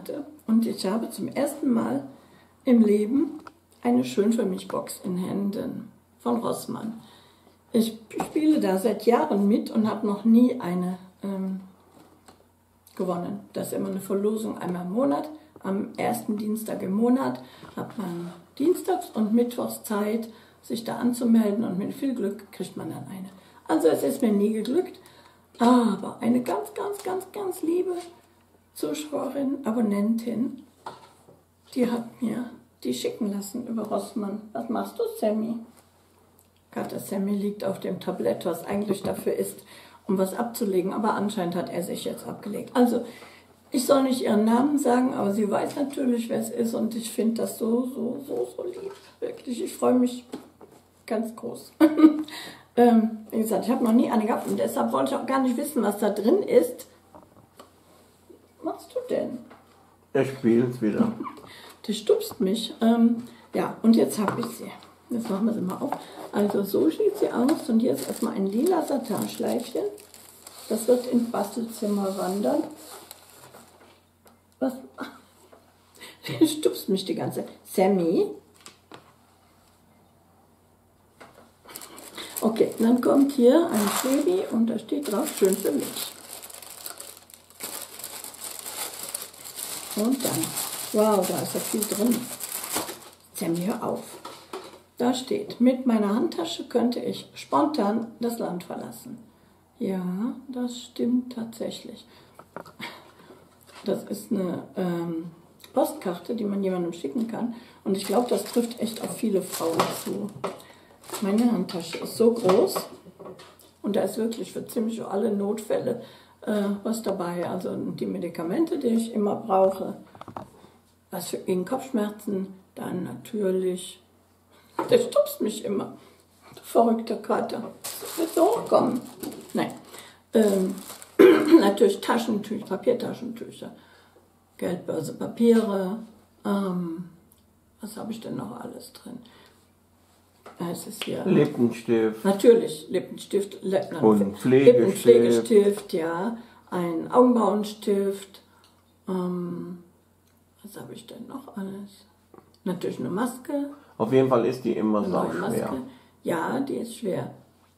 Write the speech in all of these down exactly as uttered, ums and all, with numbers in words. Monate und ich habe zum ersten Mal im Leben eine Schön für mich Box in Händen von Rossmann. Ich spiele da seit Jahren mit und habe noch nie eine ähm, gewonnen. Das ist immer eine Verlosung einmal im Monat. Am ersten Dienstag im Monat hat man Dienstags- und Mittwochszeit, sich da anzumelden, und mit viel Glück kriegt man dann eine. Also es ist mir nie geglückt, aber eine ganz, ganz, ganz, ganz liebe Zuschauerin, Abonnentin, die hat mir die schicken lassen über Rossmann. Was machst du, Sammy? Kater Sammy liegt auf dem Tablett, was eigentlich dafür ist, um was abzulegen, aber anscheinend hat er sich jetzt abgelegt. Also, ich soll nicht ihren Namen sagen, aber sie weiß natürlich, wer es ist, und ich finde das so, so, so, so lieb. Wirklich, ich freue mich ganz groß. ähm, wie gesagt, ich habe noch nie eine gehabt und deshalb wollte ich auch gar nicht wissen, was da drin ist. Was machst du denn? Er spielt wieder. Du stupst mich. Ähm, ja, und jetzt habe ich sie. Jetzt machen wir sie mal auf. Also so sieht sie aus und hier ist erstmal ein lila Satinschleifchen. Das wird ins Bastelzimmer wandern. Was? Du stupst mich die ganze Zeit. Sammy? Okay, dann kommt hier ein Baby und da steht drauf, schön für mich. Und dann, wow, da ist ja viel drin. Sammy, hör auf. Da steht, mit meiner Handtasche könnte ich spontan das Land verlassen. Ja, das stimmt tatsächlich. Das ist eine ähm, Postkarte, die man jemandem schicken kann. Und ich glaube, das trifft echt auf viele Frauen zu. Meine Handtasche ist so groß und da ist wirklich für ziemlich alle Notfälle äh, was dabei. Also die Medikamente, die ich immer brauche, was für gegen Kopfschmerzen, dann natürlich, der stupst mich immer, du verrückter Kater, willst du hochkommen? Nein. Ähm, Natürlich Taschentücher, Papiertaschentücher, Geldbörse, Papiere, ähm, was habe ich denn noch alles drin? Es ist hier Lippenstift. Natürlich, Lippenstift. Und Pflegestift. Lippenpflegestift, ja. Ein Augenbrauenstift. Ähm, was habe ich denn noch alles? Natürlich eine Maske. Auf jeden Fall ist die immer so schwer. Ja, die ist schwer.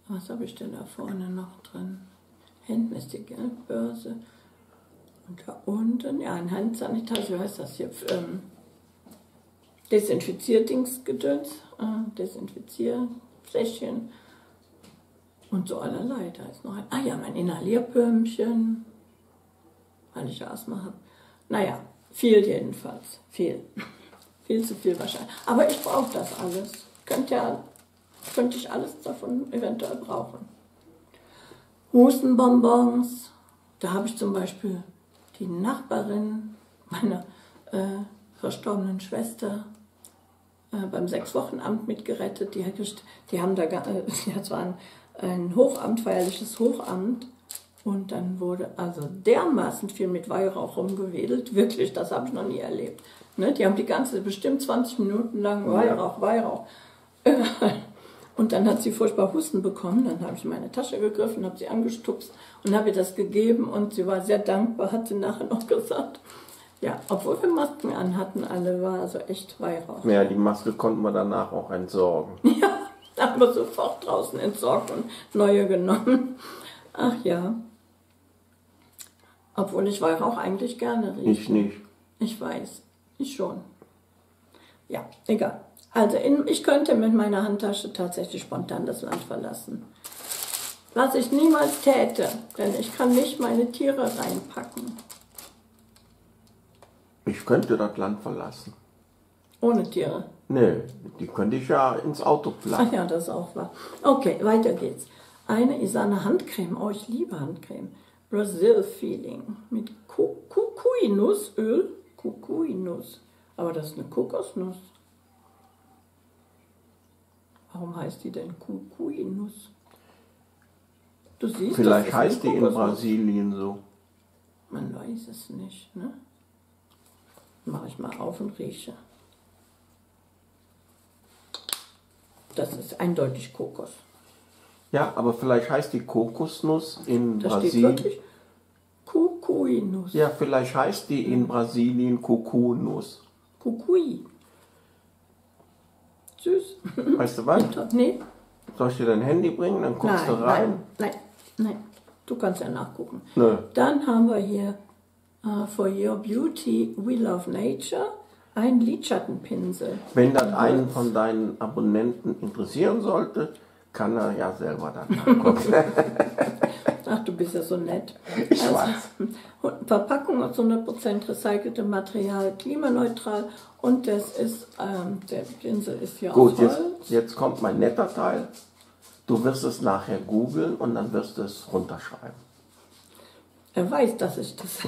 Was habe ich denn da vorne noch drin? Hinten ist die Geldbörse und da unten, ja, ein Handsanitarien, wie heißt das hier? Ähm, Desinfizierdingsgedöns, äh, Desinfizierfläschchen und so allerlei. Da ist noch ein, ah ja, mein Inhalierpürmchen, weil ich ja Asthma habe. Naja, viel jedenfalls, viel. Viel zu viel wahrscheinlich. Aber ich brauche das alles. Könnt ja, könnte ich alles davon eventuell brauchen. Hustenbonbons, da habe ich zum Beispiel die Nachbarin meiner äh, verstorbenen Schwester äh, beim Sechs-Wochen-Amt mitgerettet. Die, die haben da, äh, das war ein, ein Hochamt, feierliches Hochamt, und dann wurde also dermaßen viel mit Weihrauch rumgewedelt, wirklich, das habe ich noch nie erlebt. Ne? Die haben die ganze, bestimmt zwanzig Minuten lang Weihrauch, Weihrauch. Äh, Und dann hat sie furchtbar Husten bekommen, dann habe ich in meine Tasche gegriffen, habe sie angestupst und habe ihr das gegeben und sie war sehr dankbar, hat sie nachher noch gesagt. Ja, obwohl wir Masken an hatten, alle war also echt Weihrauch. Ja, die Maske konnten wir danach auch entsorgen. Ja, da haben wir sofort draußen entsorgt und neue genommen. Ach ja, obwohl ich Weihrauch eigentlich gerne rieche. Ich nicht. Ich weiß, ich schon. Ja, egal. Also in, ich könnte mit meiner Handtasche tatsächlich spontan das Land verlassen. Was ich niemals täte, denn ich kann nicht meine Tiere reinpacken. Ich könnte das Land verlassen. Ohne Tiere? Nee, die könnte ich ja ins Auto planen. Ach ja, das ist auch wahr. Okay, weiter geht's. Eine Isana Handcreme. Oh, ich liebe Handcreme. Brazil Feeling mit Kukuinussöl. Kukuinuss. Aber das ist eine Kokosnuss. Warum heißt die denn Kukuinuss? Du siehst, vielleicht heißt die in Brasilien so. Man weiß es nicht, ne? Mache ich mal auf und rieche. Das ist eindeutig Kokos. Ja, aber vielleicht heißt die Kokosnuss in Brasilien. Da steht wirklich Kukuinuss. Kukuinuss. Ja, vielleicht heißt die in Brasilien Kukuinuss. Kukui. Süß. Weißt du was? Nee. Soll ich dir dein Handy bringen? Dann guckst nein, du rein. Nein, nein, nein. Du kannst ja nachgucken. Nö. Dann haben wir hier uh, For Your Beauty, We Love Nature, einen Lidschattenpinsel. Wenn das einen von deinen Abonnenten interessieren sollte, kann er ja selber dann nachgucken. Ach, du bist ja so nett. Ich also, weiß. Verpackung aus hundert Prozent recyceltem Material, klimaneutral, und das ist, ähm, der Pinsel ist hier aus Holz. Jetzt, jetzt kommt mein netter Teil. Du wirst es nachher googeln und dann wirst du es runterschreiben. Er weiß, dass ich das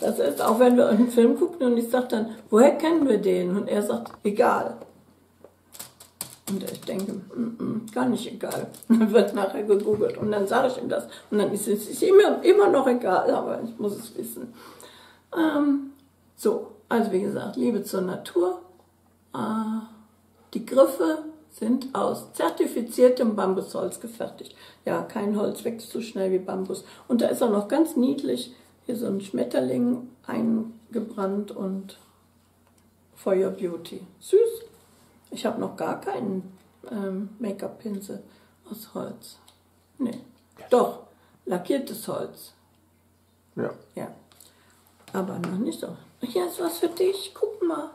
Das ist auch, wenn wir einen Film gucken und ich sage dann, woher kennen wir den? Und er sagt, egal. Und ich denke, mm -mm, gar nicht egal. Und dann wird nachher gegoogelt und dann sage ich ihm das. Und dann ist es ist immer, immer noch egal, aber ich muss es wissen. Ähm, so, also wie gesagt, Liebe zur Natur. Äh, die Griffe sind aus zertifiziertem Bambusholz gefertigt. Ja, kein Holz wächst so schnell wie Bambus. Und da ist auch noch ganz niedlich hier so ein Schmetterling eingebrannt und For Your Beauty. Süß. Ich habe noch gar keinen ähm, Make-up-Pinsel aus Holz. Nee. Doch, lackiertes Holz. Ja. Ja. Aber noch nicht so. Hier ist was für dich. Guck mal.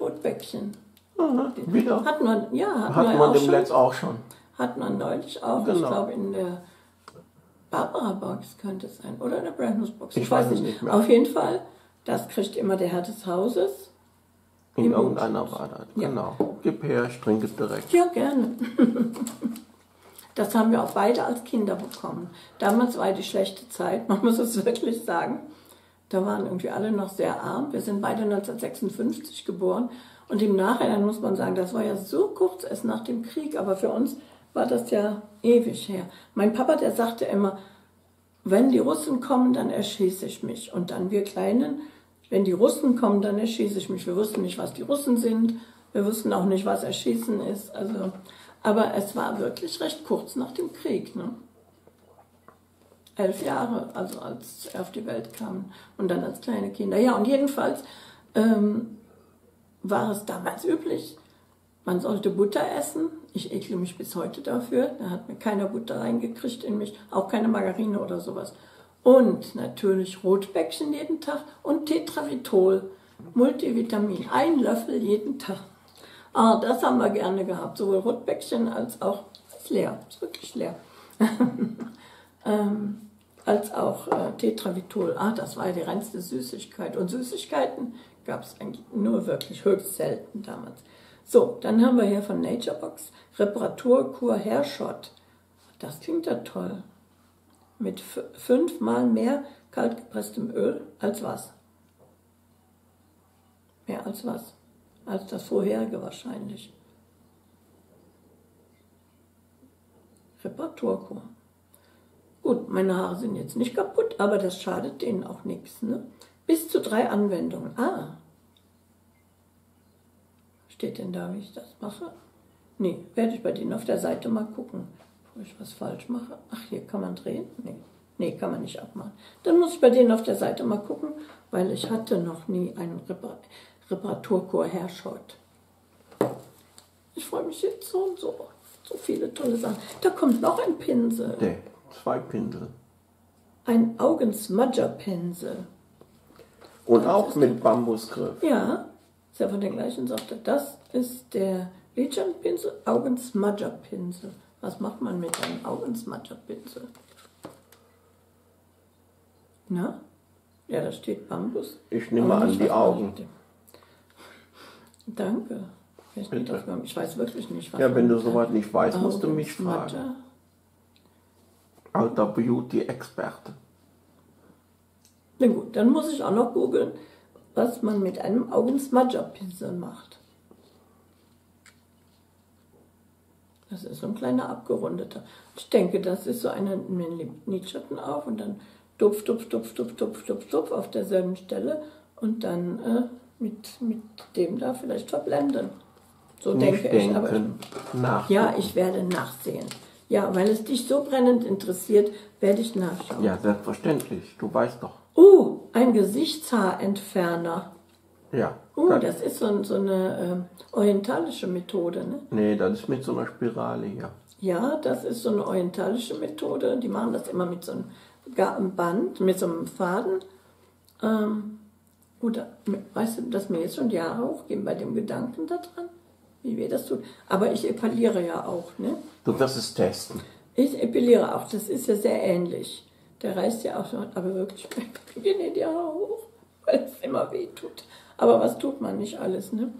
Rotbäckchen. Aha, wieder. Hat man, ja, hat, hat man, man auch dem letzten auch schon. Hat man neulich auch. Genau. Ich glaube, in der Barbara-Box könnte es sein. Oder in der Brandnuss-Box. Ich, ich weiß nicht, nicht mehr. Auf jeden Fall, das kriegt immer der Herr des Hauses. In irgendeiner war das, genau. Ja. Gib her, ich trinke es direkt. Ja, gerne. Das haben wir auch beide als Kinder bekommen. Damals war die schlechte Zeit, man muss es wirklich sagen. Da waren irgendwie alle noch sehr arm. Wir sind beide neunzehnhundertsechsundfünfzig geboren. Und im Nachhinein muss man sagen, das war ja so kurz erst nach dem Krieg. Aber für uns war das ja ewig her. Mein Papa, der sagte immer, wenn die Russen kommen, dann erschieße ich mich. Und dann wir Kleinen... Wenn die Russen kommen, dann erschieße ich mich. Wir wussten nicht, was die Russen sind. Wir wussten auch nicht, was Erschießen ist. Also, aber es war wirklich recht kurz nach dem Krieg. Ne? Elf Jahre, also als er auf die Welt kam und dann als kleine Kinder. Ja, und jedenfalls ähm, war es damals üblich, man sollte Butter essen. Ich ekle mich bis heute dafür. Da hat mir keiner Butter reingekriegt in mich, auch keine Margarine oder sowas. Und natürlich Rotbäckchen jeden Tag und Tetravitol, Multivitamin, ein Löffel jeden Tag. Ah, das haben wir gerne gehabt, sowohl Rotbäckchen als auch, ist leer, ist wirklich leer, ähm, als auch äh, Tetravitol. Ah, das war ja die reinste Süßigkeit. Und Süßigkeiten gab es eigentlich nur wirklich höchst selten damals. So, dann haben wir hier von Naturebox Reparaturkur Hairshot. Das klingt ja toll. Mit fünfmal mehr kaltgepresstem Öl als was? Mehr als was? Als das vorherige wahrscheinlich. Reparaturkur. Gut, meine Haare sind jetzt nicht kaputt, aber das schadet denen auch nichts. Ne? Bis zu drei Anwendungen. Ah! Steht denn da, wie ich das mache? Nee, werde ich bei denen auf der Seite mal gucken. Ich was falsch mache. Ach, hier kann man drehen? Nee. Nee, kann man nicht abmachen. Dann muss ich bei denen auf der Seite mal gucken, weil ich hatte noch nie einen Repar Reparaturkur Hairshot. Ich freue mich jetzt so und so. So viele tolle Sachen. Da kommt noch ein Pinsel. Nee, zwei Pinsel. Ein Augensmudger-Pinsel. Und das auch mit Bambusgriff. Ja, ist ja von der gleichen Sorte. Das ist der Lidschattenpinsel, Augensmudger-Pinsel. Was macht man mit einem Augensmudgerpinsel? Na? Ja, da steht Bambus. Ich nehme mal an die Augen. Danke. Ich, Bitte. Das, ich weiß wirklich nicht, was. Ja, wenn du sowas nicht weißt, musst du mich fragen. Alter Beauty-Experte. Na gut, dann muss ich auch noch googeln, was man mit einem Augensmudgerpinsel macht. Das ist so ein kleiner abgerundeter. Ich denke, das ist so eine Lidschatten auf und dann tupf, tupf, tupf, tupf, tupf, tupf, tupf auf derselben Stelle und dann äh, mit, mit dem da vielleicht verblenden. So denke ich. Aber ich, ja, ich werde nachsehen. Ja, weil es dich so brennend interessiert, werde ich nachschauen. Ja, selbstverständlich. Du weißt doch. Oh, ein Gesichtshaarentferner. Ja. Oh, das, das ist so, ein, so eine äh, orientalische Methode, ne? Nee, das ist mit so einer Spirale hier. Ja, das ist so eine orientalische Methode. Die machen das immer mit so einem Band, mit so einem Faden. Ähm, gut, weißt du, dass mir jetzt schon die Haare hochgehen bei dem Gedanken daran, wie wir das tun. Aber ich epiliere ja auch, ne? Du wirst es testen. Ich epiliere auch, das ist ja sehr ähnlich. Der reißt ja auch schon, aber wirklich, ich gehe nicht die Haare hoch, weil es immer weh tut. Aber was tut man nicht alles, ne?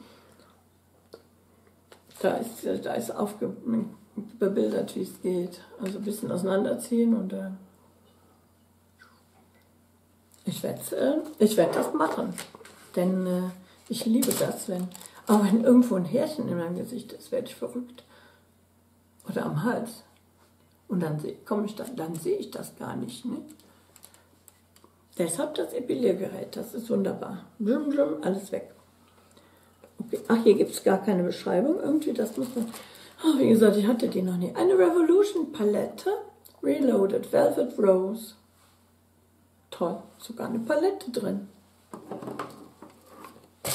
Da ist, da ist aufgebildert, wie es geht. Also ein bisschen auseinanderziehen und dann... Äh, Ich werde ich werd das machen, denn äh, ich liebe das, wenn auch wenn irgendwo ein Härchen in meinem Gesicht ist, werde ich verrückt. Oder am Hals. Und dann sehe ich, da, dann seh ich das gar nicht. Ne? Deshalb das Epiliergerät, das ist wunderbar. Blum, blum, alles weg. Okay. Ach, hier gibt es gar keine Beschreibung irgendwie, das muss man... Oh, wie gesagt, ich hatte die noch nie. Eine Revolution Palette, Reloaded, Velvet Rose. Toll, sogar eine Palette drin.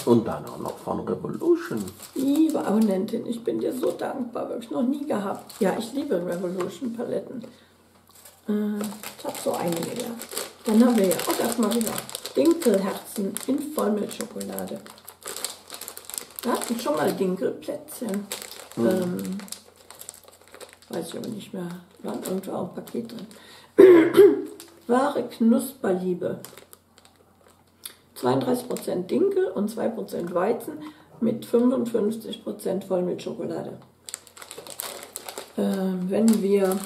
Und dann auch noch von Revolution. Liebe Abonnentin, ich bin dir so dankbar, wirklich noch nie gehabt. Ja, ich liebe Revolution Paletten. Äh, ich habe so einige gehabt. Dann haben wir ja auch erstmal wieder Dinkelherzen in Vollmilchschokolade. Wir hatten schon mal Dinkelplätzchen. Hm. Ähm, weiß ich aber nicht mehr. Da war irgendwo auch ein Paket drin. Wahre Knusperliebe. zweiunddreißig Prozent Dinkel und zwei Prozent Weizen mit fünfundfünfzig Prozent Vollmilchschokolade. Ähm, wenn wir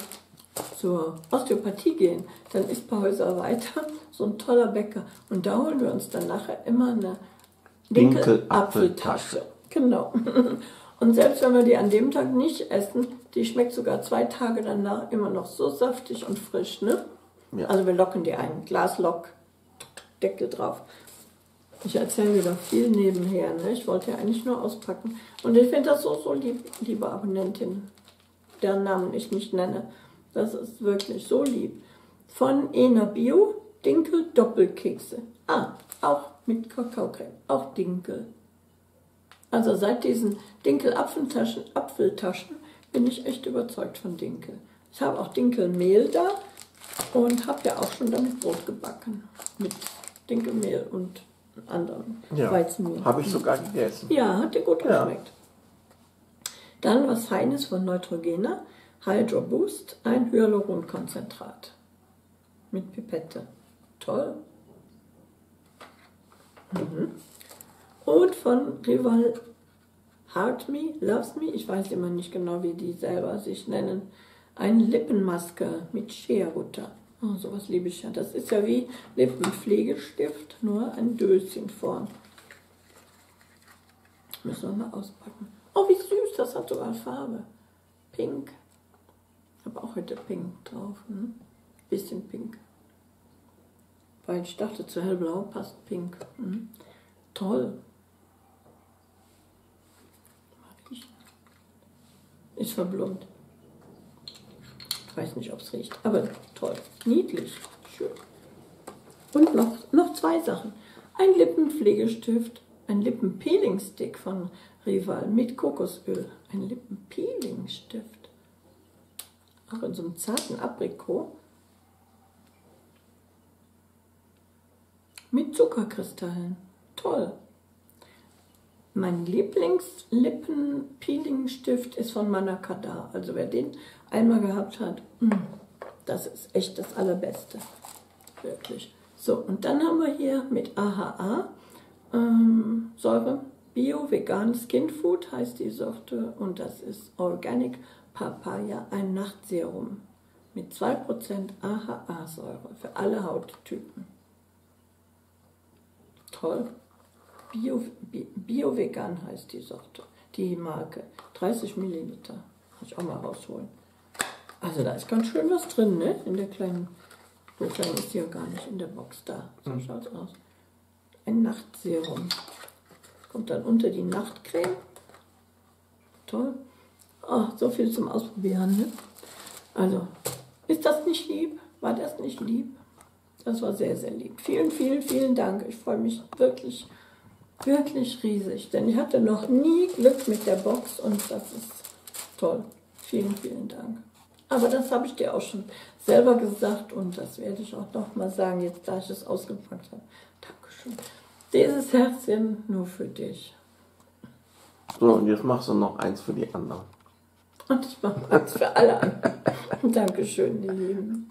zur Osteopathie gehen, dann ist ein paar Häuser weiter so ein toller Bäcker. Und da holen wir uns dann nachher immer eine Dinkelapfeltasche. Genau. Und selbst wenn wir die an dem Tag nicht essen, die schmeckt sogar zwei Tage danach immer noch so saftig und frisch, ne? Ja. Also wir locken die ein. Glaslock, Deckel drauf. Ich erzähle wieder viel nebenher. Ne? Ich wollte ja eigentlich nur auspacken. Und ich finde das so, so lieb, liebe Abonnentin, deren Namen ich nicht nenne. Das ist wirklich so lieb. Von Ena Bio, Dinkel Doppelkekse. Ah, auch mit Kakaocreme. Auch Dinkel. Also seit diesen Dinkel-Apfeltaschen Apfeltaschen, bin ich echt überzeugt von Dinkel. Ich habe auch Dinkelmehl da. Und habe ja auch schon damit Brot gebacken. Mit Dinkelmehl und anderen ja, Weizenmehl. Habe ich sogar gegessen. Ja, hat dir gut ja. geschmeckt. Dann was Feines von Neutrogena. Hydro Boost, ein Hyaluronkonzentrat. Mit Pipette. Toll. Mhm. Und von Rival Heart Me, Loves Me. Ich weiß immer nicht genau, wie die selber sich nennen. Eine Lippenmaske mit Shea-Butter. Oh, sowas liebe ich ja. Das ist ja wie Lippenpflegestift, nur ein Döschenform. Müssen wir mal auspacken. Oh, wie süß, das hat sogar Farbe. Pink. Ich habe auch heute Pink drauf. Ne? Bisschen Pink. Weil ich dachte, zu hellblau passt Pink. Hm? Toll. Ist verblümt. Ich weiß nicht, ob es riecht, aber toll, niedlich, schön. Und noch, noch zwei Sachen. Ein Lippenpflegestift, ein Lippenpeeling-Stick von Rival mit Kokosöl. Ein Lippenpeeling-Stift. Auch in so einem zarten Aprikot. Mit Zuckerkristallen. Toll. Mein Lieblings-Lippen-Peeling-Stift ist von Manakata. Also wer den einmal gehabt hat, das ist echt das Allerbeste. Wirklich. So, und dann haben wir hier mit A H A ähm, Säure. Bio-Vegan Skin Food heißt die Sorte und das ist Organic Papaya, ein Nachtserum mit zwei Prozent A H A-Säure für alle Hauttypen. Toll. Bio, Bio-Vegan heißt die Sorte, die Marke. dreißig Milliliter. Kann ich auch mal rausholen. Also da ist ganz schön was drin, ne? In der kleinen, so klein ist die ja gar nicht in der Box da. So mhm. schaut's aus. Ein Nachtserum. Kommt dann unter die Nachtcreme. Toll. Oh, so viel zum Ausprobieren, ne? Also, ist das nicht lieb? War das nicht lieb? Das war sehr, sehr lieb. Vielen, vielen, vielen Dank. Ich freue mich wirklich, wirklich riesig. Denn ich hatte noch nie Glück mit der Box und das ist toll. Vielen, vielen Dank. Aber das habe ich dir auch schon selber gesagt und das werde ich auch nochmal sagen, jetzt da ich es ausgepackt habe. Dankeschön. Dieses Herzchen nur für dich. So, und jetzt machst du noch eins für die anderen. Und ich mache eins für alle anderen. Dankeschön, ihr Lieben.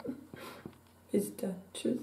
Bis dann. Tschüss.